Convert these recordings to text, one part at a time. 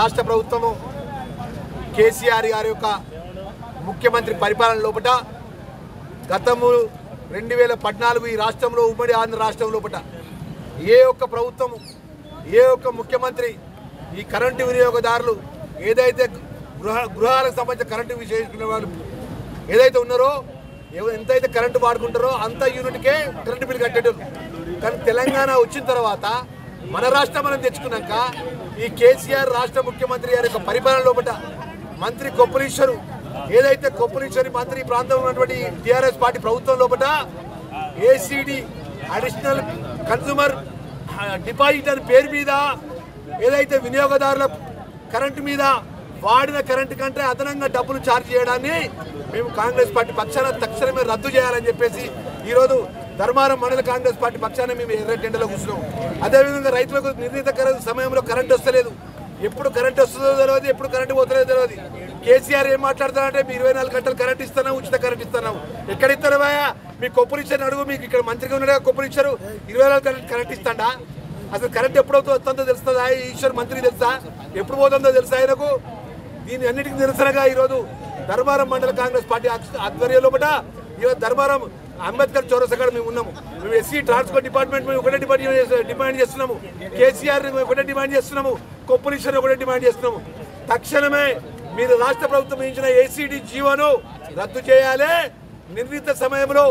రాష్ట్ర ప్రభుత్వము కేసీఆర్ గారి యొక్క ముఖ్యమంత్రి పరిపాలన లోపట గతము 2014 ఈ రాష్ట్రంలో ఉమ్మడి ఆంధ్ర రాష్ట్రం లోపట ఏ ఒక్క ప్రభుత్వము ఏ ఒక్క ముఖ్యమంత్రి ఈ కరెంటు వినియోగదారులు ఏదైతే గృహాలకు సంబంధించిన కరెంటు వినియోగించుకునే వాళ్ళు ఏదైతే ఉన్నారో ఎంతైతే కరెంటు వాడుకుంటారో అంత యూనిట్కే కరెంటు బిల్లు కట్టేటోళ్ళు. కానీ తెలంగాణ వచ్చిన తర్వాత మన రాష్ట్రం మనం తెచ్చుకున్నాక ఈ కేసీఆర్ రాష్ట్ర ముఖ్యమంత్రి గారి యొక్క పరిపాలన లోపల మంత్రి కొప్పలీశ్వరు ఏదైతే కొప్పలీశ్వరి మంత్రి ఈ ప్రాంతంలో ఉన్నటువంటి టీఆర్ఎస్ పార్టీ ప్రభుత్వం లోపల ఏసీడీ అడిషనల్ కన్స్యూమర్ డిపాజిట్ అని పేరు మీద ఏదైతే వినియోగదారుల కరెంటు మీద వాడిన కరెంటు కంటే అదనంగా డబ్బులు ఛార్జ్ చేయడాన్ని మేము కాంగ్రెస్ పార్టీ పక్షాన తక్షణమే రద్దు చేయాలని చెప్పేసి ఈరోజు ధర్మారం మండల కాంగ్రెస్ పార్టీ పక్షాన మేము ఎర్రటెండలో కూర్చున్నాం. అదేవిధంగా రైతులకు నిర్ణీత సమయంలో కరెంటు వస్తలేదు. ఎప్పుడు కరెంటు వస్తుందో తెలియదు, ఎప్పుడు కరెంటు పోతుందో తెలియదు. కేసీఆర్ ఏం మాట్లాడతారంటే మీ 24 గంటలు కరెంటు ఇస్తాను, ఉచిత కరెంటు ఇస్తాను. ఎక్కడ ఇస్తానవాయా? మీకు కొప్పులు ఇచ్చారని అడుగు, మీకు ఇక్కడ మంత్రిగా ఉండగా కొప్పులు ఇచ్చారు. 24 గంటలు కరెంటు ఇస్తాడా? అసలు కరెంటు ఎప్పుడవుతూ వస్తుందో తెలుస్తుందా? ఈశ్వర్ మంత్రికి తెలుసా? ఎప్పుడు పోతుందో తెలుసా ఆయనకు? దీని అన్నిటికీ నిరసనగా ఈరోజు ధర్మారం మండల కాంగ్రెస్ పార్టీ ఆధ్వర్యంలో పట ఈరోజు ధర్మారం అంబేద్కర్ చౌరసగా మేము ఉన్నాము. మేము ఎస్సీ ట్రాన్స్పోర్ట్ డిపార్ట్మెంట్ మేము ఒకటే డిమాండ్ చేస్తున్నాము. కేసీఆర్ని మేము ఒకటే డిమాండ్ చేస్తున్నాము. కొప్పలీశ్వర్ ఒకటే డిమాండ్ చేస్తున్నాము. తక్షణమే మీరు రాష్ట్ర ప్రభుత్వం ఇచ్చిన ఏసీడీ జీవోను రద్దు చేయాలి. నిర్ణీత సమయంలో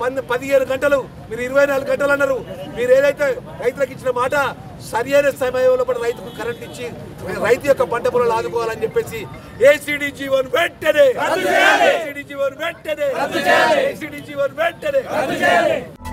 15 గంటలు మీరు 24 గంటలు అన్నారు. మీరు ఏదైతే రైతులకు ఇచ్చిన మాట సరైన సమయంలో కూడా రైతుకు కరెంట్ ఇచ్చి రైతు యొక్క పంట పొలాలు ఆదుకోవాలని చెప్పేసి ఏసీడీ జీవోను వెంటనే రద్దు చేయాలి.